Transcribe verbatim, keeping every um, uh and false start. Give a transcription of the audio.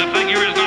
The figure is